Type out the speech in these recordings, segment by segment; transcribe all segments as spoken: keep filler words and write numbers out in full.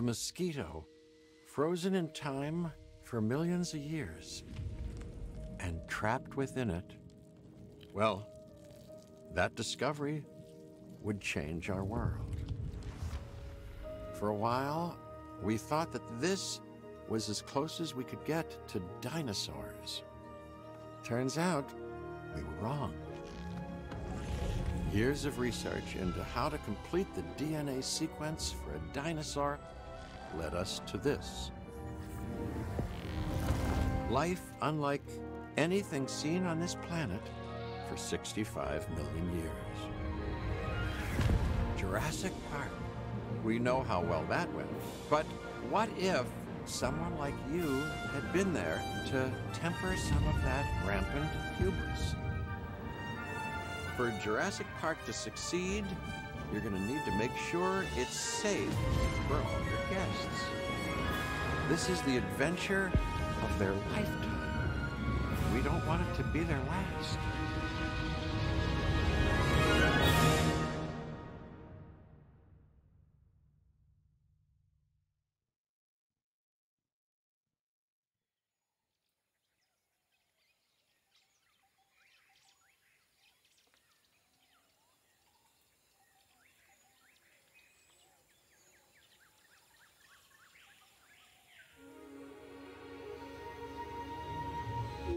the mosquito, frozen in time for millions of years, and trapped within it, well, that discovery would change our world. For a while, we thought that this was as close as we could get to dinosaurs. Turns out, we were wrong. Years of research into how to complete the D N A sequence for a dinosaur led us to this. Life unlike anything seen on this planet for sixty-five million years. Jurassic Park. We know how well that went, but what if someone like you had been there to temper some of that rampant hubris? For Jurassic Park to succeed, you're going to need to make sure it's safe for all your guests. This is the adventure of their lifetime. We don't want it to be their last.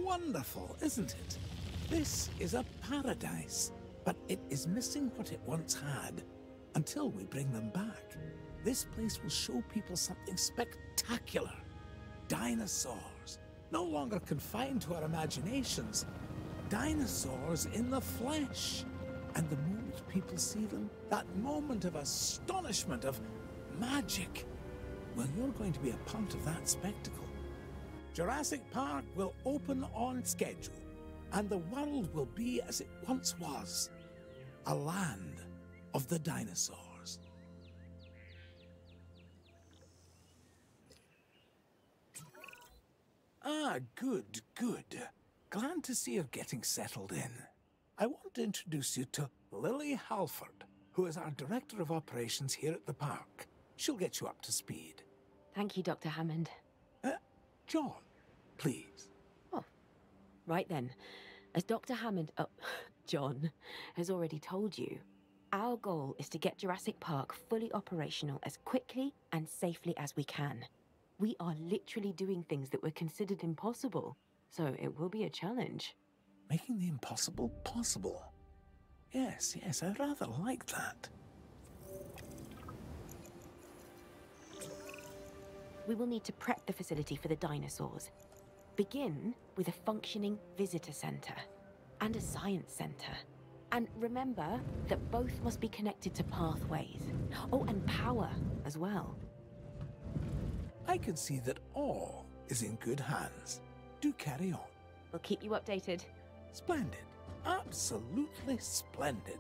Wonderful, isn't it? This is a paradise, but it is missing what it once had. Until we bring them back, this place will show people something spectacular. Dinosaurs, no longer confined to our imaginations. Dinosaurs in the flesh. And the moment people see them, that moment of astonishment, of magic. Well, you're going to be a part of that spectacle. Jurassic Park will open on schedule, and the world will be as it once was, a land of the dinosaurs. Ah, good, good. Glad to see you're getting settled in. I want to introduce you to Lily Halford, who is our Director of Operations here at the park. She'll get you up to speed. Thank you, Doctor Hammond. Uh, John, please. Oh, right then. As Doctor Hammond, uh, John, has already told you, our goal is to get Jurassic Park fully operational as quickly and safely as we can. We are literally doing things that were considered impossible, so it will be a challenge. Making the impossible possible. Yes, yes, I rather like that. We will need to prep the facility for the dinosaurs. Begin with a functioning visitor center and a science center. And remember that both must be connected to pathways. Oh, and power as well. I can see that all is in good hands. Do carry on. We'll keep you updated. Splendid. Absolutely splendid.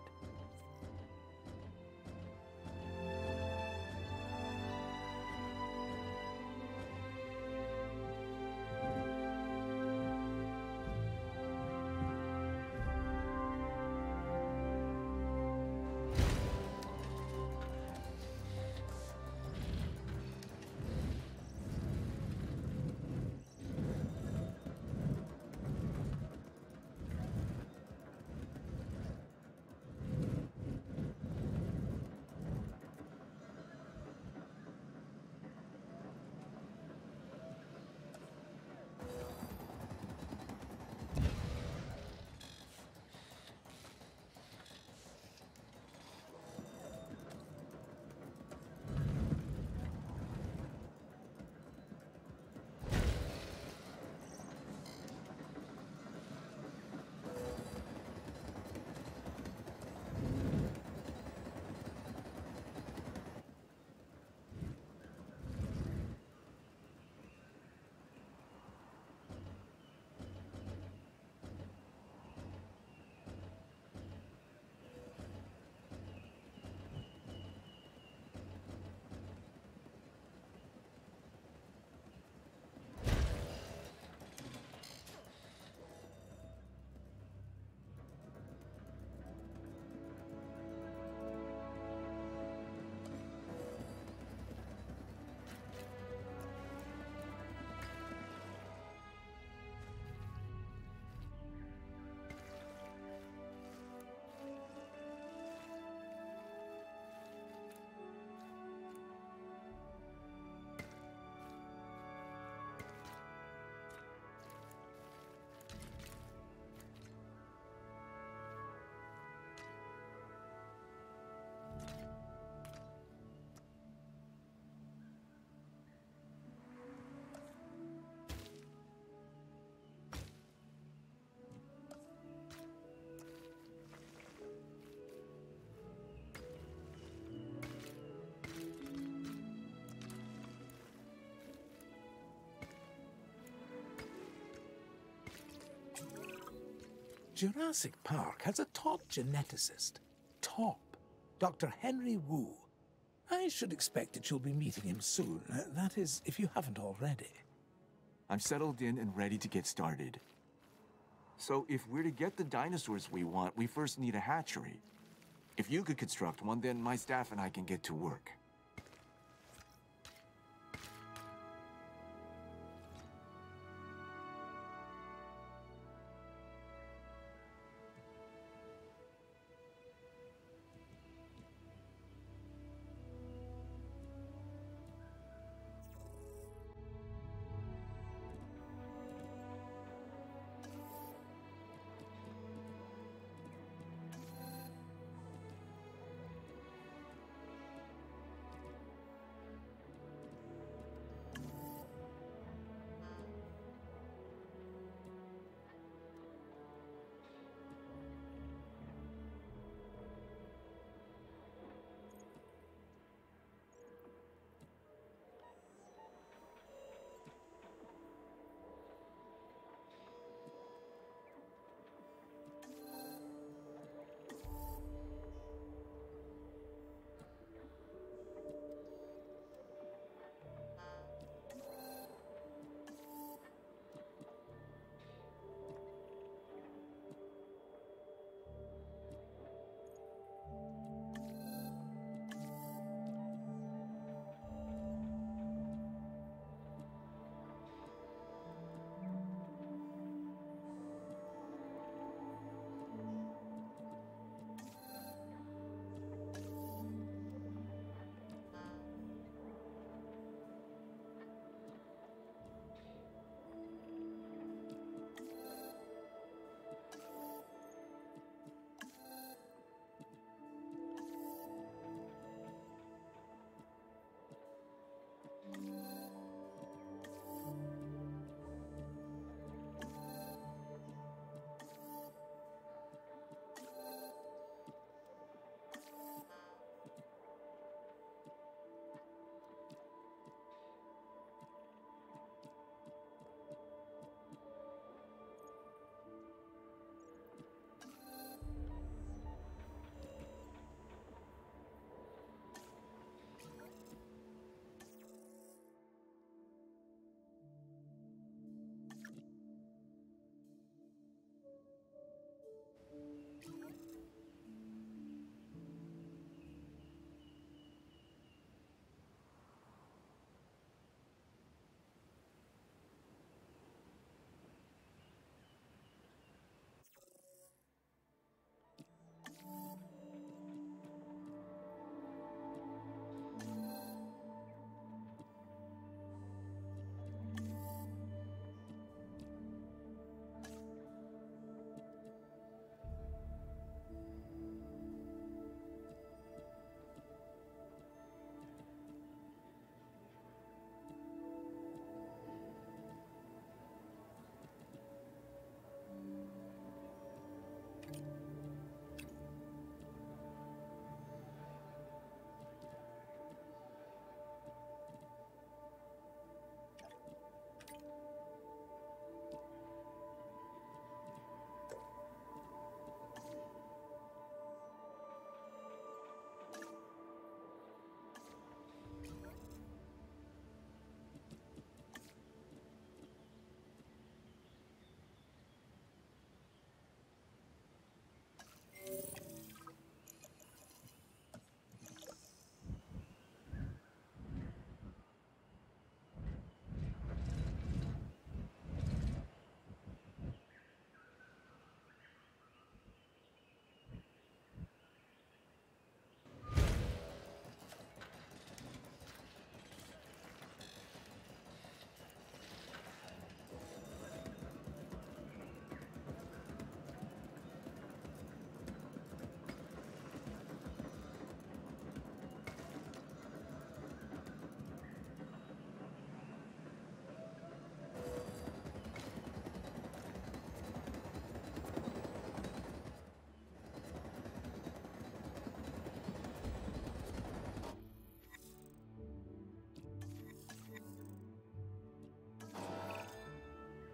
Jurassic Park has a top geneticist. Top. Doctor Henry Wu. I should expect that you'll be meeting him soon. That is, if you haven't already. I'm settled in and ready to get started. So if we're to get the dinosaurs we want, we first need a hatchery. If you could construct one, then my staff and I can get to work.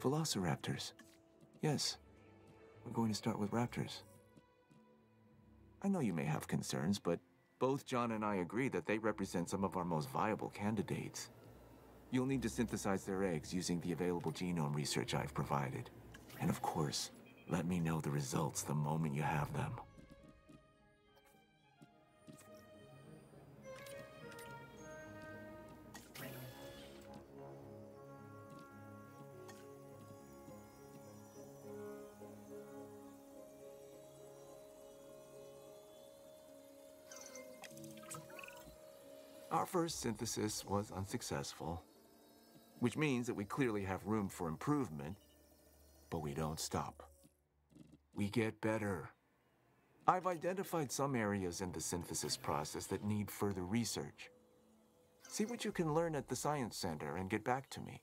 Velociraptors. Yes. I'm going to start with raptors. I know you may have concerns, but both John and I agree that they represent some of our most viable candidates. You'll need to synthesize their eggs using the available genome research I've provided. And of course, let me know the results the moment you have them. Our first synthesis was unsuccessful, which means that we clearly have room for improvement, but we don't stop. We get better. I've identified some areas in the synthesis process that need further research. See what you can learn at the Science Center and get back to me.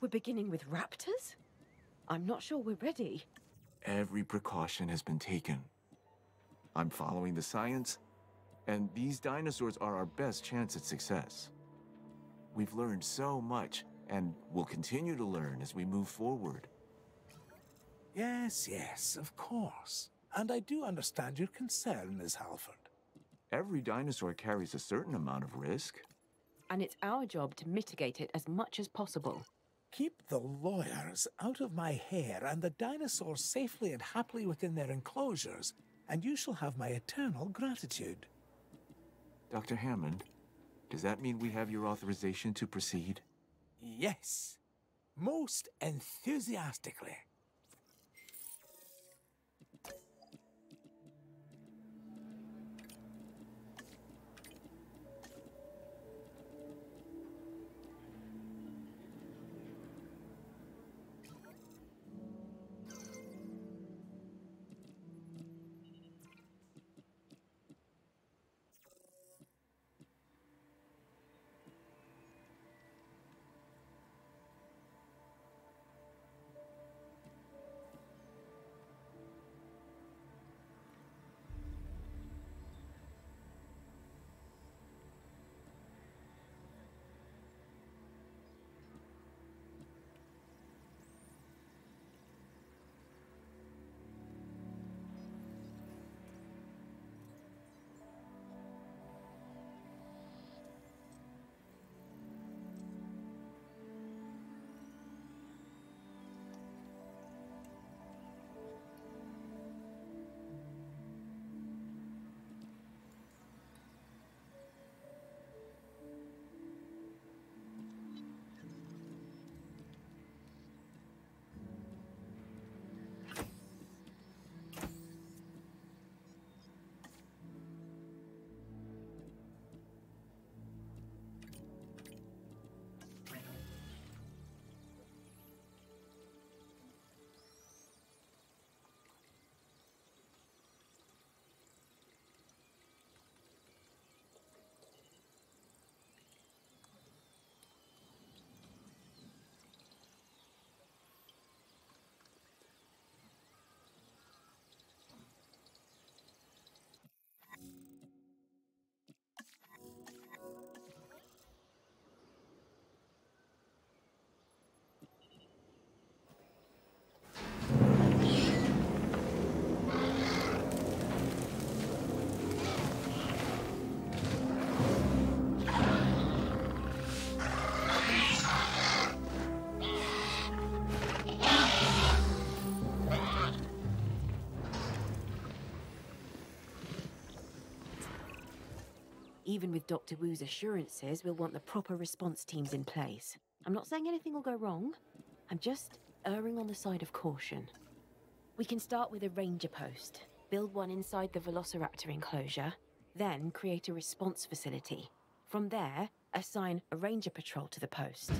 We're beginning with raptors? I'm not sure we're ready. Every precaution has been taken. I'm following the science, and these dinosaurs are our best chance at success. We've learned so much, and we'll continue to learn as we move forward. Yes, yes, of course. And I do understand your concern, Miz Halford. Every dinosaur carries a certain amount of risk. And it's our job to mitigate it as much as possible. Keep the lawyers out of my hair and the dinosaurs safely and happily within their enclosures, and you shall have my eternal gratitude. Doctor Hammond, does that mean we have your authorization to proceed? Yes, most enthusiastically. even with Doctor Wu's assurances, we'll want the proper response teams in place. I'm not saying anything will go wrong. I'm just erring on the side of caution. We can start with a ranger post, build one inside the Velociraptor enclosure, then create a response facility. From there, assign a ranger patrol to the post.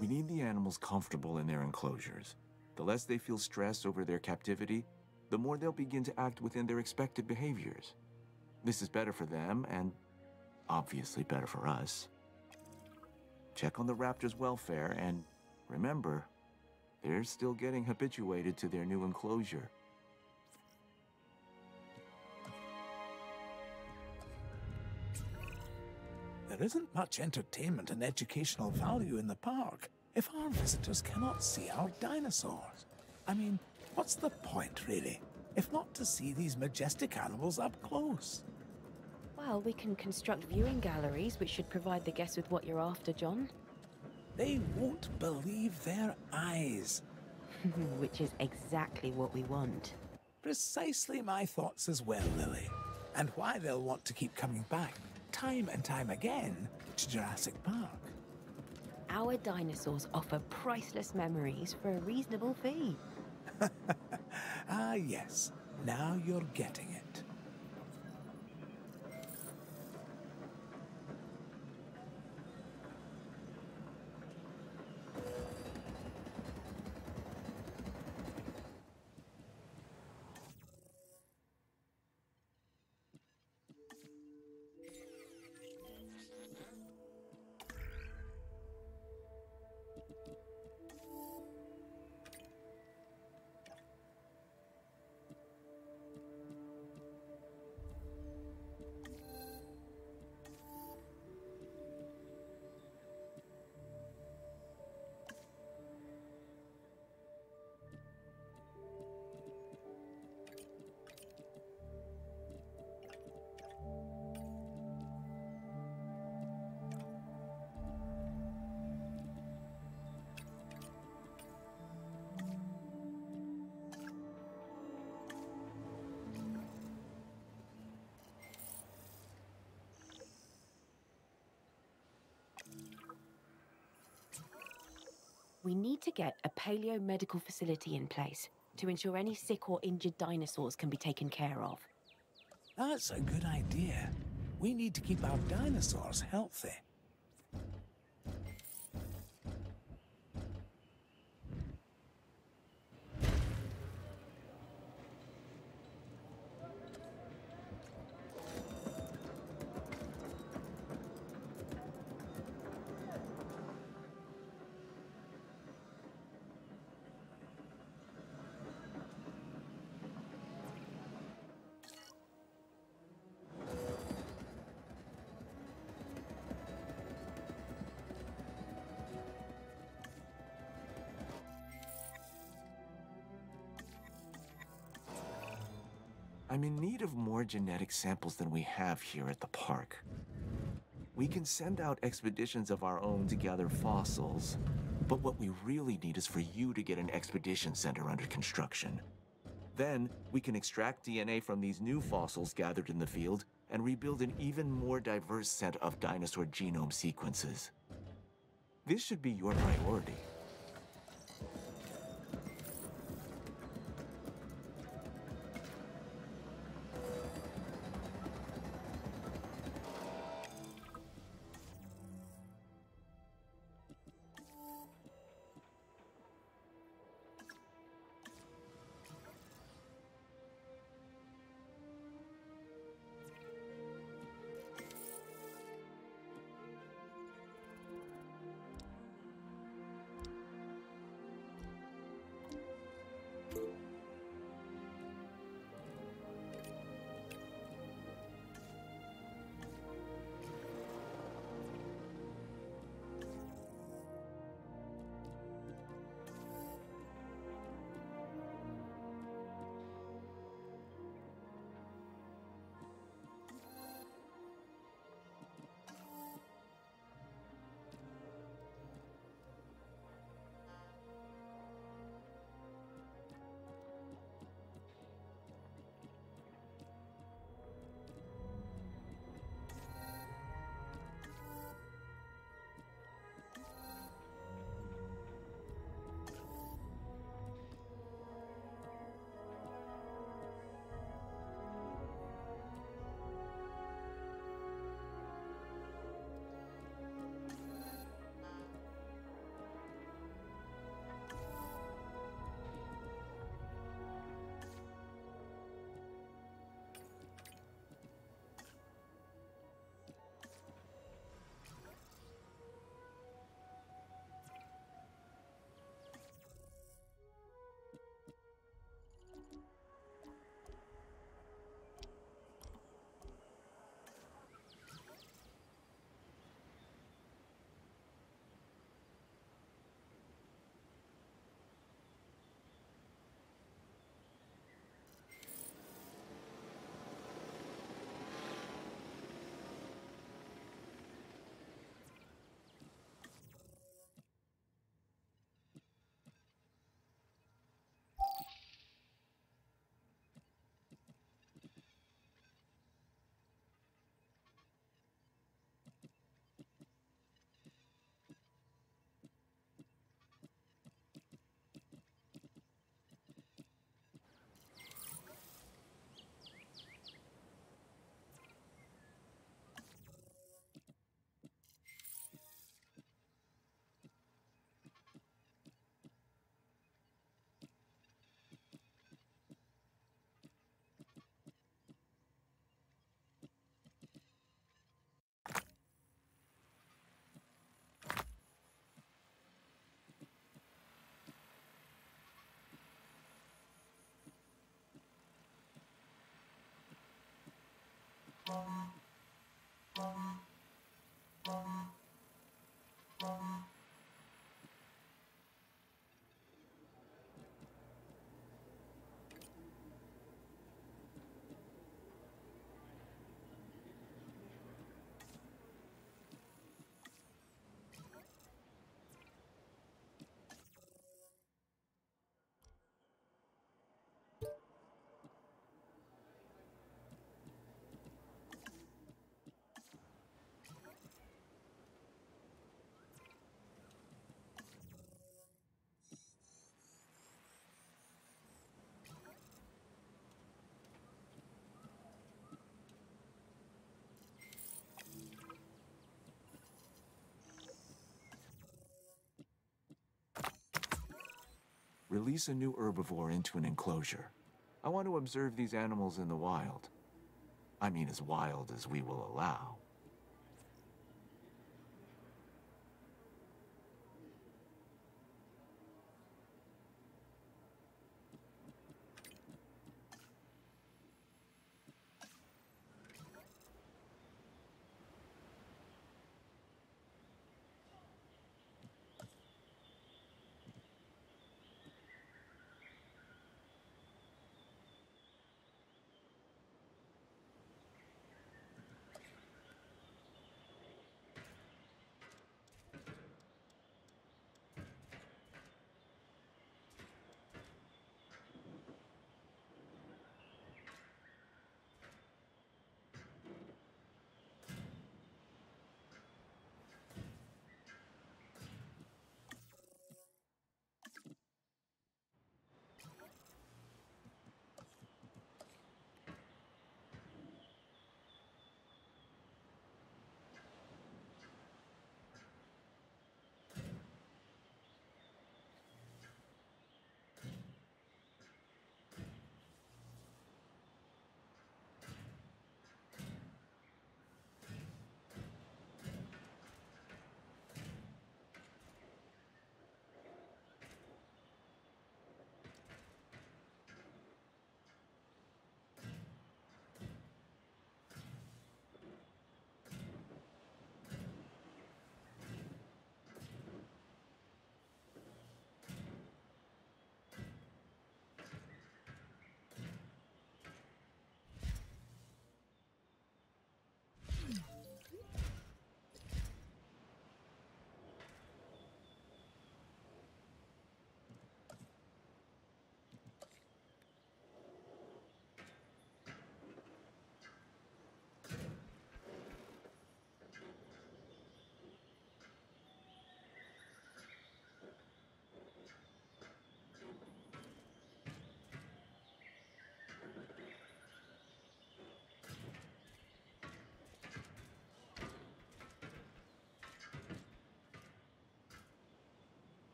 We need the animals comfortable in their enclosures. The less they feel stress over their captivity, the more they'll begin to act within their expected behaviors. This is better for them and obviously better for us. Check on the raptors' welfare and remember, they're still getting habituated to their new enclosure. There isn't much entertainment and educational value in the park if our visitors cannot see our dinosaurs. I mean, what's the point, really, if not to see these majestic animals up close? Well, we can construct viewing galleries which should provide the guests with what you're after, John. They won't believe their eyes. Which is exactly what we want. Precisely my thoughts as well, Lily. And why they'll want to keep coming back. Time and time again to Jurassic Park. Our dinosaurs offer priceless memories for a reasonable fee. Ah, yes. Now you're getting it. We need to get a paleo-medical facility in place to ensure any sick or injured dinosaurs can be taken care of. That's a good idea. We need to keep our dinosaurs healthy. I'm in need of more genetic samples than we have here at the park. We can send out expeditions of our own to gather fossils, but what we really need is for you to get an expedition center under construction. Then, we can extract D N A from these new fossils gathered in the field and rebuild an even more diverse set of dinosaur genome sequences. This should be your priority. Release a new herbivore into an enclosure. I want to observe these animals in the wild. I mean, as wild as we will allow.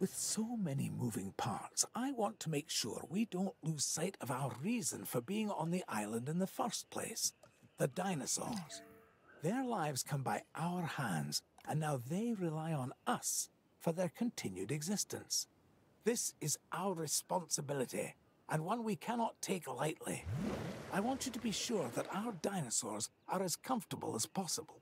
With so many moving parts, I want to make sure we don't lose sight of our reason for being on the island in the first place. The dinosaurs. Their lives come by our hands, and now they rely on us for their continued existence. This is our responsibility, and one we cannot take lightly. I want you to be sure that our dinosaurs are as comfortable as possible.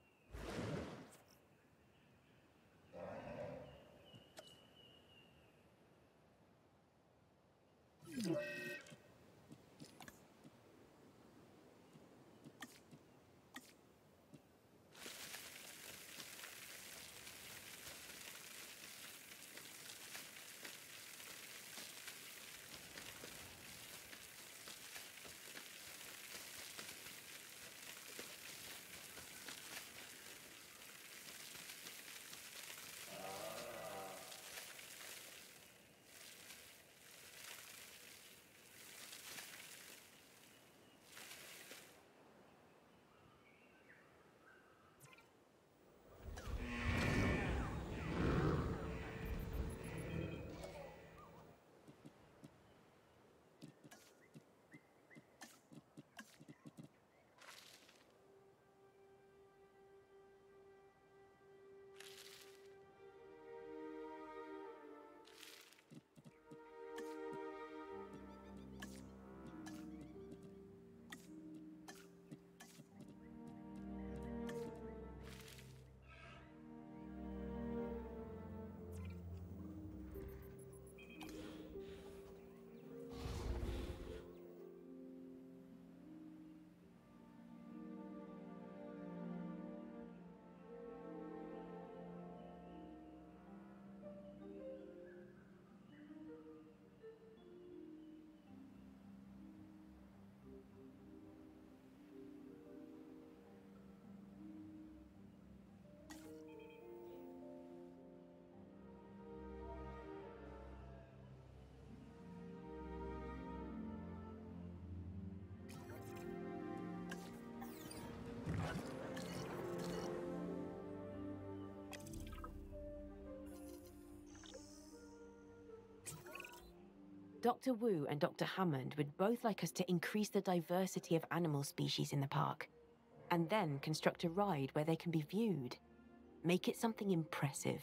Doctor Wu and Doctor Hammond would both like us to increase the diversity of animal species in the park, and then construct a ride where they can be viewed. Make it something impressive.